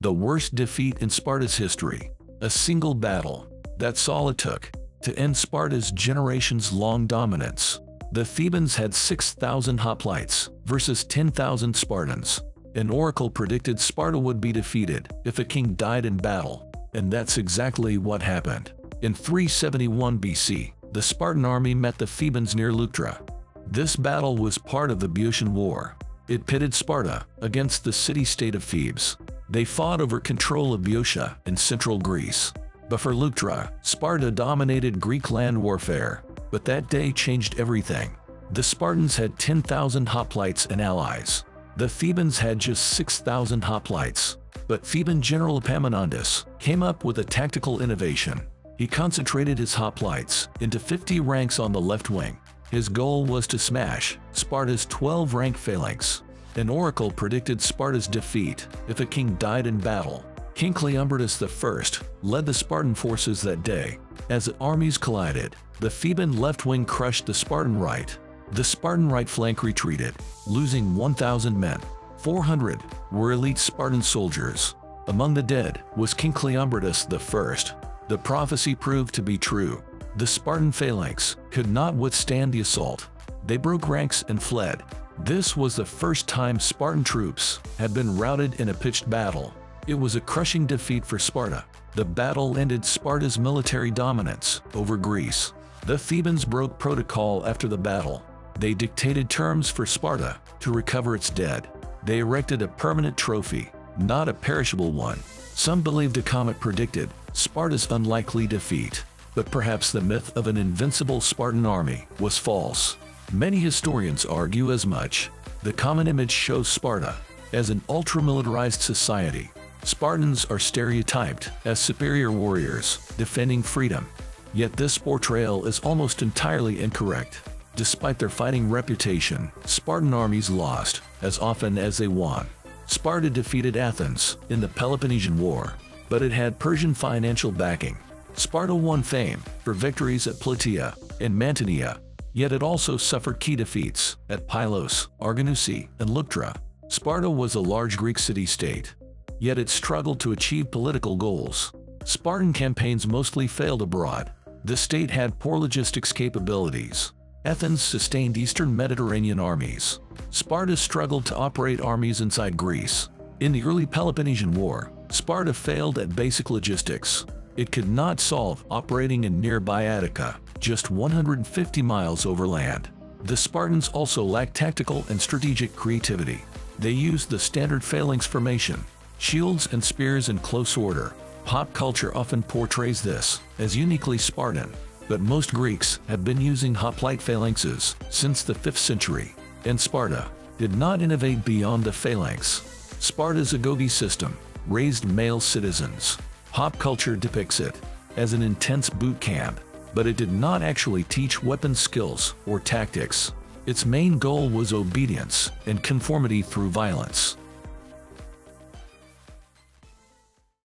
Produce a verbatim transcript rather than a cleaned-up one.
The worst defeat in Sparta's history. A single battle, that's all it took to end Sparta's generations-long dominance. The Thebans had six thousand hoplites versus ten thousand Spartans. An oracle predicted Sparta would be defeated if a king died in battle, and that's exactly what happened. In three seventy-one B C, the Spartan army met the Thebans near Leuctra. This battle was part of the Boeotian War. It pitted Sparta against the city-state of Thebes. They fought over control of Boeotia and central Greece. Before Leuctra, Sparta dominated Greek land warfare, but that day changed everything. The Spartans had ten thousand hoplites and allies. The Thebans had just six thousand hoplites. But Theban general Epaminondas came up with a tactical innovation. He concentrated his hoplites into fifty ranks on the left wing. His goal was to smash Sparta's twelve rank phalanx. An oracle predicted Sparta's defeat if a king died in battle. King Cleombrotus the First led the Spartan forces that day. As armies collided, the Theban left wing crushed the Spartan right. The Spartan right flank retreated, losing one thousand men. four hundred were elite Spartan soldiers. Among the dead was King Cleombrotus the First. The prophecy proved to be true. The Spartan phalanx could not withstand the assault. They broke ranks and fled. This was the first time Spartan troops had been routed in a pitched battle. It was a crushing defeat for Sparta. The battle ended Sparta's military dominance over Greece. The Thebans broke protocol after the battle. They dictated terms for Sparta to recover its dead. They erected a permanent trophy, not a perishable one. Some believed a comet predicted Sparta's unlikely defeat, but perhaps the myth of an invincible Spartan army was false. Many historians argue as much. The common image shows Sparta as an ultra-militarized society. Spartans are stereotyped as superior warriors defending freedom. Yet this portrayal is almost entirely incorrect. Despite their fighting reputation, Spartan armies lost as often as they won. Sparta defeated Athens in the Peloponnesian War, but it had Persian financial backing. Sparta won fame for victories at Plataea and Mantinea. Yet it also suffered key defeats at Pylos, Arginusae, and Leuctra. Sparta was a large Greek city-state, yet it struggled to achieve political goals. Spartan campaigns mostly failed abroad. The state had poor logistics capabilities. Athens sustained Eastern Mediterranean armies. Sparta struggled to operate armies inside Greece. In the early Peloponnesian War, Sparta failed at basic logistics. It could not solve operating in nearby Attica, just one hundred fifty miles overland. The Spartans also lacked tactical and strategic creativity. They used the standard phalanx formation, shields and spears in close order. Pop culture often portrays this as uniquely Spartan, but most Greeks have been using hoplite phalanxes since the fifth century, and Sparta did not innovate beyond the phalanx. Sparta's Agoge system raised male citizens. Pop culture depicts it as an intense boot camp, but it did not actually teach weapon skills or tactics. Its main goal was obedience and conformity through violence.